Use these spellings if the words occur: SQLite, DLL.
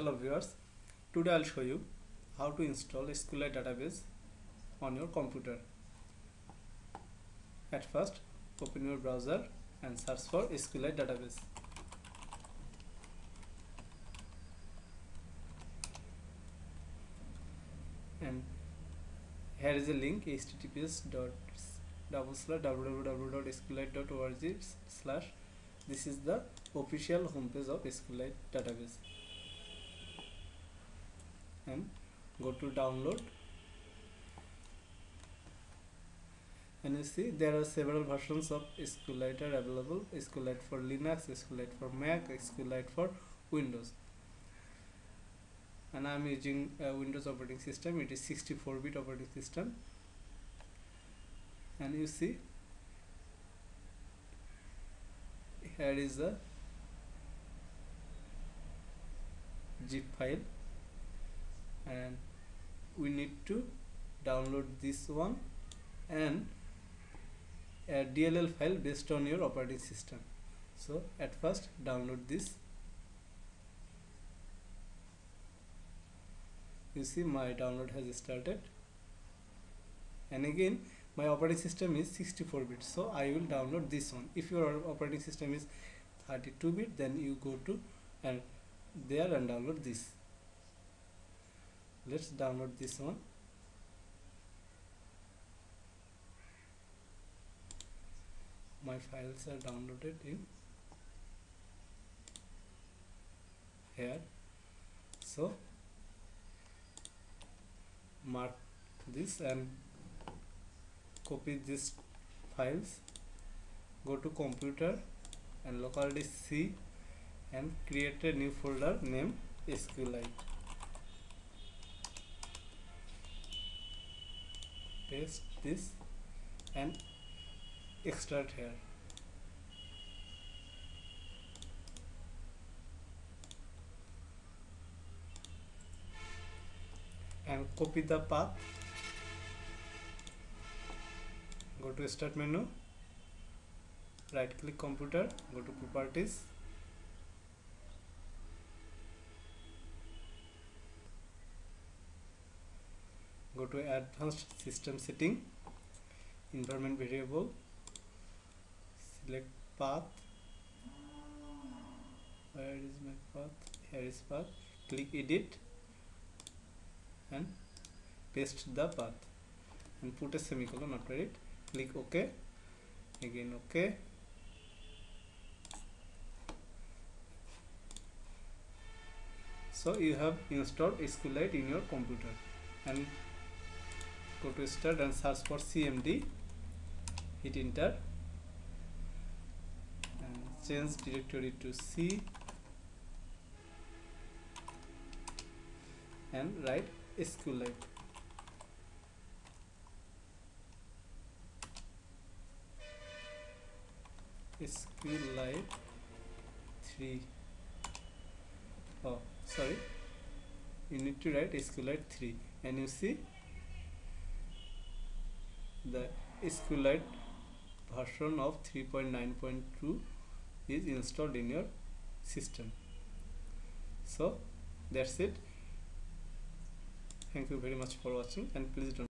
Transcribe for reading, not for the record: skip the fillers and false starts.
Hello viewers, today I'll show you how to install SQLite database on your computer. At first, open your browser and search for SQLite database. And here is a link https://www.sqlite.org/. This is the official homepage of SQLite database. And go to download, and you see there are several versions of SQLite are available: SQLite for Linux, SQLite for Mac, SQLite for Windows. And I am using Windows operating system. It is 64-bit operating system. And you see here is a zip file, and we need to download this one and a DLL file based on your operating system. So at first download this. You see my download has started, and again my operating system is 64-bit, so I will download this one. If your operating system is 32-bit, then you go to and there and download this. Let's download this one. My files are downloaded in here, so mark this and copy these files. Go to computer and local disk C and create a new folder named SQLite. Paste this and extract here. And copy the path. Go to start menu, right click computer, go to properties, go to advanced system setting, environment variable, select path. Where is my path? Here is path. Click edit and paste the path and put a semicolon after it. Click OK, again OK, so you have installed SQLite in your computer. And go to start and search for CMD, hit enter and change directory to C and write SQLite. SQLite 3. Oh, sorry. You need to write SQLite 3, and you see the SQLite version of 3.9.2 is installed in your system. So that's it. Thank you very much for watching, and please don't.